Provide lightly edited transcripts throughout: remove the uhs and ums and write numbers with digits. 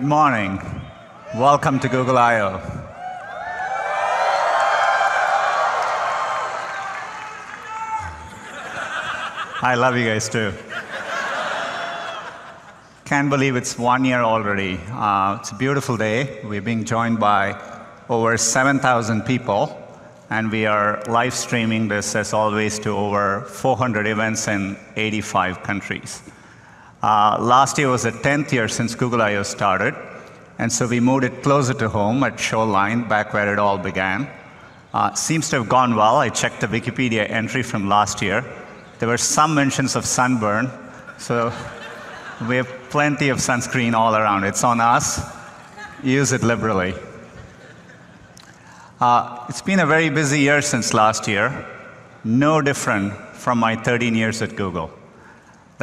Good morning. Welcome to Google I/O. I love you guys too. Can't believe it's 1 year already. It's a beautiful day. We're being joined by over 7,000 people, and we are live streaming this, as always, to over 400 events in 85 countries. Last year was the 10th year since Google I/O started, and so we moved it closer to home at Showline, back where it all began. Seems to have gone well. I checked the Wikipedia entry from last year. There were some mentions of sunburn, so we have plenty of sunscreen all around. It's on us. Use it liberally. It's been a very busy year since last year, no different from my 13 years at Google.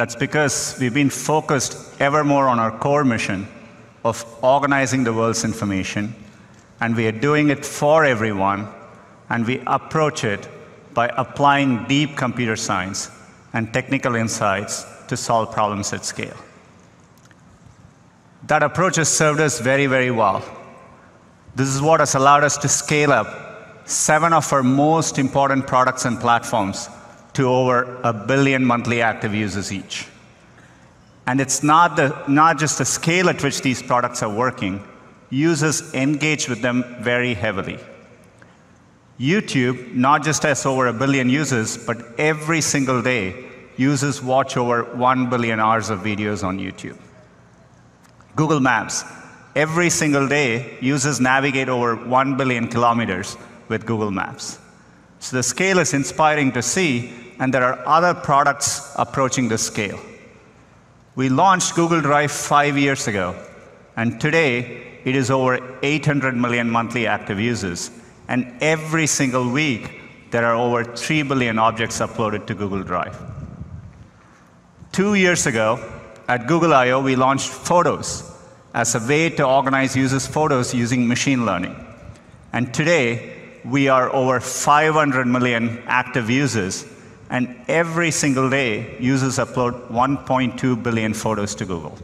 That's because we've been focused ever more on our core mission of organizing the world's information, and we are doing it for everyone, and we approach it by applying deep computer science and technical insights to solve problems at scale. That approach has served us very, very well. This is what has allowed us to scale up 7 of our most important products and platforms to over 1 billion monthly active users each. And it's not just the scale at which these products are working. Users engage with them very heavily. YouTube not just has over 1 billion users, but every single day, users watch over 1 billion hours of videos on YouTube. Google Maps. Every single day, users navigate over 1 billion kilometers with Google Maps. So the scale is inspiring to see, and there are other products approaching this scale. We launched Google Drive 5 years ago, and today it is over 800 million monthly active users. And every single week, there are over 3 billion objects uploaded to Google Drive. 2 years ago, at Google I/O, we launched Photos as a way to organize users' photos using machine learning. And today, we are over 500 million active users, and every single day, users upload 1.2 billion photos to Google.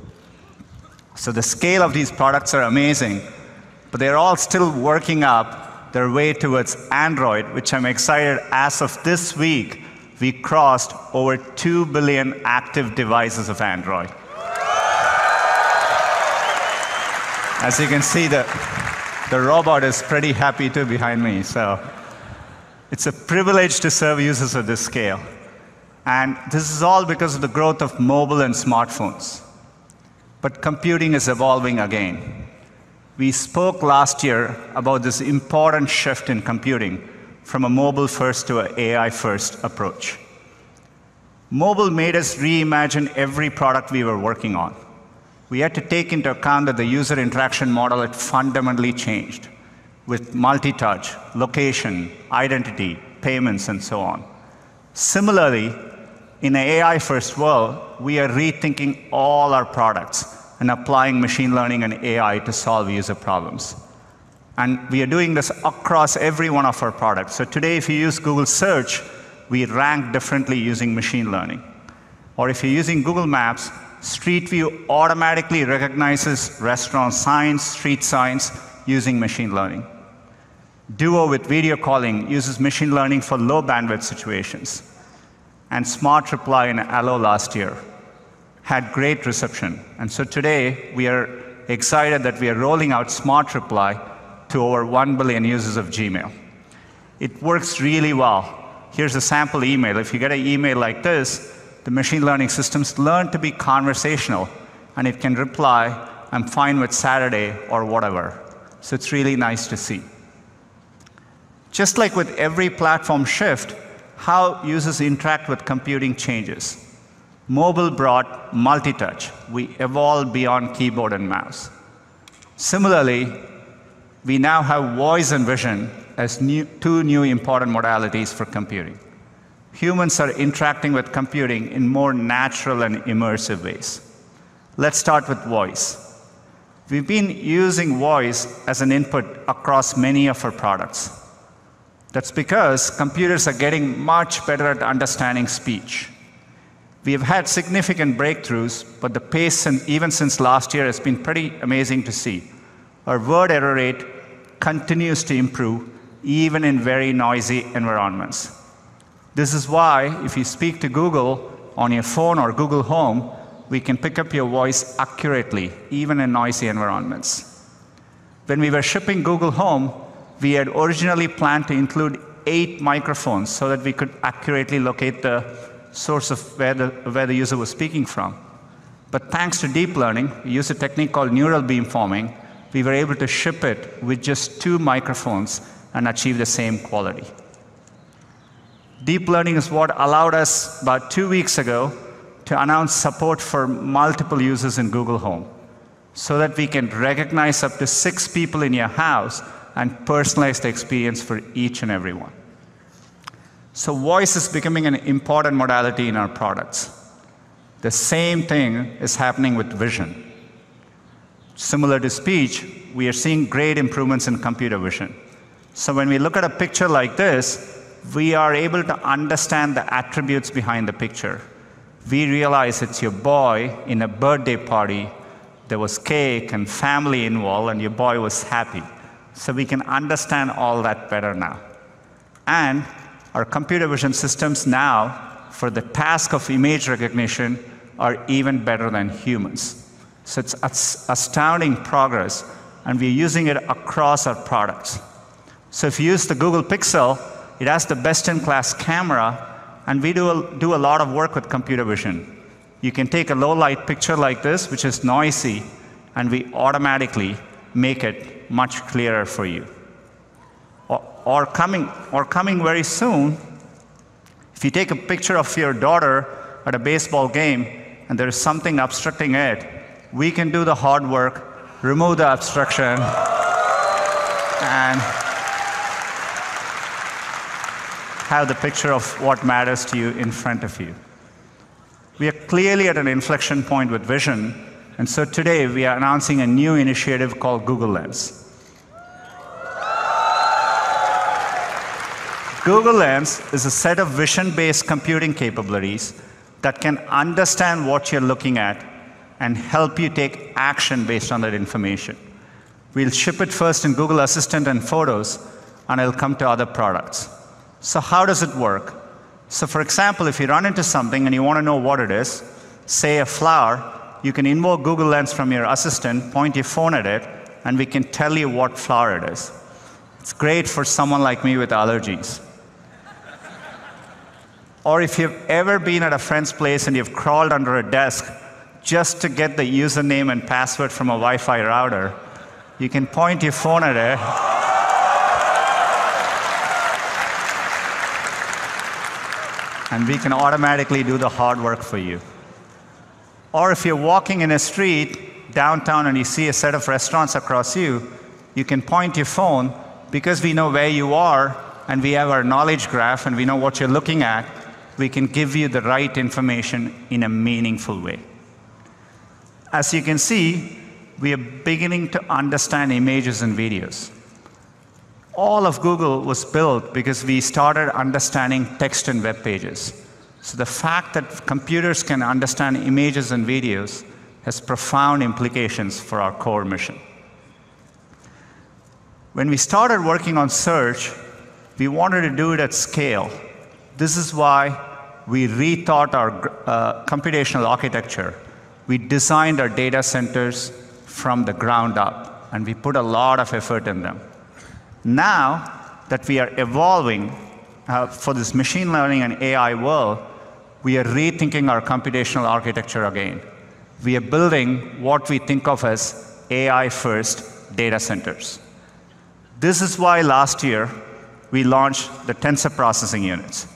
So the scale of these products are amazing, but they're all still working up their way towards Android, which I'm excited, as of this week, we crossed over 2 billion active devices of Android. As you can see, the robot is pretty happy too behind me, so it's a privilege to serve users at this scale. And this is all because of the growth of mobile and smartphones. But computing is evolving again. We spoke last year about this important shift in computing from a mobile-first to an AI-first approach. Mobile made us reimagine every product we were working on. We had to take into account that the user interaction model had fundamentally changed with multi-touch, location, identity, payments, and so on. Similarly, in an AI-first world, we are rethinking all our products and applying machine learning and AI to solve user problems. And we are doing this across every one of our products. So today, if you use Google Search, we rank differently using machine learning. Or if you're using Google Maps, Street View automatically recognizes restaurant signs, street signs, using machine learning. Duo with video calling uses machine learning for low bandwidth situations. And Smart Reply in Allo last year had great reception. And so today, we are excited that we are rolling out Smart Reply to over 1 billion users of Gmail. It works really well. Here's a sample email. If you get an email like this, the machine learning systems learn to be conversational, and it can reply, I'm fine with Saturday or whatever. So it's really nice to see. Just like with every platform shift, how users interact with computing changes. Mobile brought multi-touch. We evolved beyond keyboard and mouse. Similarly, we now have voice and vision as two new important modalities for computing. Humans are interacting with computing in more natural and immersive ways. Let's start with voice. We've been using voice as an input across many of our products. That's because computers are getting much better at understanding speech. We have had significant breakthroughs, but the pace, even since last year, has been pretty amazing to see. Our word error rate continues to improve, even in very noisy environments. This is why, if you speak to Google on your phone or Google Home, we can pick up your voice accurately, even in noisy environments. When we were shipping Google Home, we had originally planned to include 8 microphones so that we could accurately locate the source of where the user was speaking from. But thanks to deep learning, we used a technique called neural beamforming. We were able to ship it with just 2 microphones and achieve the same quality. Deep learning is what allowed us, about 2 weeks ago, to announce support for multiple users in Google Home, so that we can recognize up to 6 people in your house and personalize the experience for each and every one. So voice is becoming an important modality in our products. The same thing is happening with vision. Similar to speech, we are seeing great improvements in computer vision. So when we look at a picture like this, we are able to understand the attributes behind the picture. We realize it's your boy in a birthday party. There was cake and family involved, and your boy was happy. So we can understand all that better now. And our computer vision systems now, for the task of image recognition, are even better than humans. So it's astounding progress, and we're using it across our products. So if you use the Google Pixel, it has the best-in-class camera, and we do a lot of work with computer vision. You can take a low-light picture like this, which is noisy, and we automatically make it much clearer for you. Or coming very soon, if you take a picture of your daughter at a baseball game, and there is something obstructing it, we can do the hard work, remove the obstruction, and have the picture of what matters to you in front of you. We are clearly at an inflection point with vision, and so today we are announcing a new initiative called Google Lens. Google Lens is a set of vision-based computing capabilities that can understand what you're looking at and help you take action based on that information. We'll ship it first in Google Assistant and Photos, and it'll come to other products. So how does it work? So for example, if you run into something and you want to know what it is, say a flower, you can invoke Google Lens from your assistant, point your phone at it, and we can tell you what flower it is. It's great for someone like me with allergies. Or if you've ever been at a friend's place and you've crawled under a desk just to get the username and password from a Wi-Fi router, you can point your phone at it. And we can automatically do the hard work for you. Or if you're walking in a street downtown and you see a set of restaurants across you, you can point your phone, because we know where you are, and we have our knowledge graph, and we know what you're looking at, we can give you the right information in a meaningful way. As you can see, we are beginning to understand images and videos. All of Google was built because we started understanding text and web pages. So the fact that computers can understand images and videos has profound implications for our core mission. When we started working on search, we wanted to do it at scale. This is why we rethought our computational architecture. We designed our data centers from the ground up, and we put a lot of effort in them. Now that we are evolving for this machine learning and AI world, we are rethinking our computational architecture again. We are building what we think of as AI-first data centers. This is why last year we launched the Tensor Processing Units.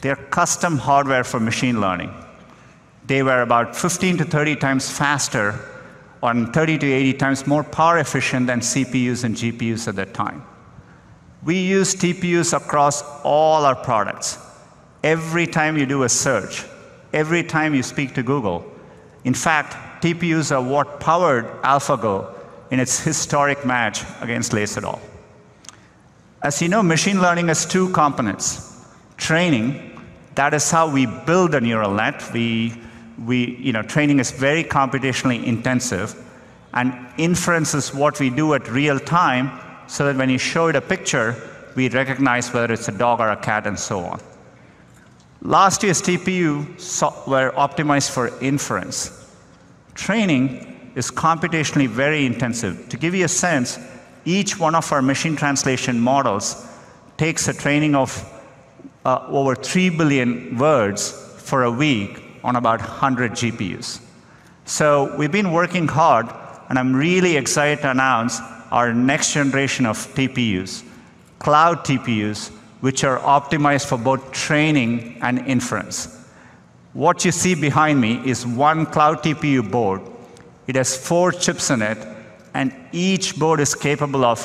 They're custom hardware for machine learning. They were about 15 to 30 times faster and 30 to 80 times more power efficient than CPUs and GPUs at that time. We use TPUs across all our products. Every time you do a search, every time you speak to Google. In fact, TPUs are what powered AlphaGo in its historic match against Lee Sedol. As you know, machine learning has 2 components, training, That is how we build a neural net. Training is very computationally intensive, and inference is what we do at real time, so that when you show it a picture, we recognize whether it's a dog or a cat and so on. Last year's TPU were optimized for inference. Training is computationally very intensive. To give you a sense, each one of our machine translation models takes a training of over 3 billion words for a week on about 100 GPUs. So we've been working hard, and I'm really excited to announce our next generation of TPUs, cloud TPUs, which are optimized for both training and inference. What you see behind me is one cloud TPU board. It has 4 chips in it, and each board is capable of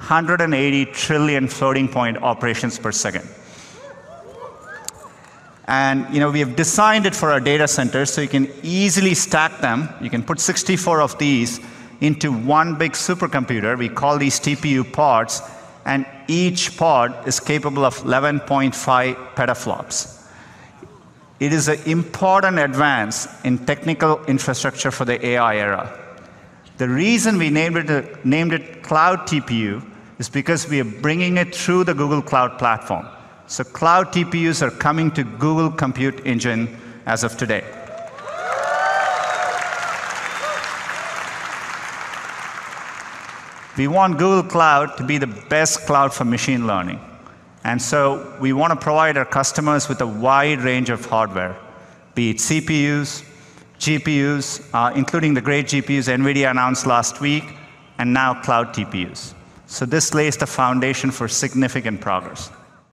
180 trillion floating point operations per second. And we have designed it for our data centers, so you can easily stack them. You can put 64 of these into one big supercomputer. We call these TPU pods, and each pod is capable of 11.5 petaflops. It is an important advance in technical infrastructure for the AI era. The reason we named it Cloud TPU is because we are bringing it through the Google Cloud platform. So cloud TPUs are coming to Google Compute Engine as of today. We want Google Cloud to be the best cloud for machine learning. And so we want to provide our customers with a wide range of hardware, be it CPUs, GPUs, including the great GPUs NVIDIA announced last week, and now cloud TPUs. So this lays the foundation for significant progress.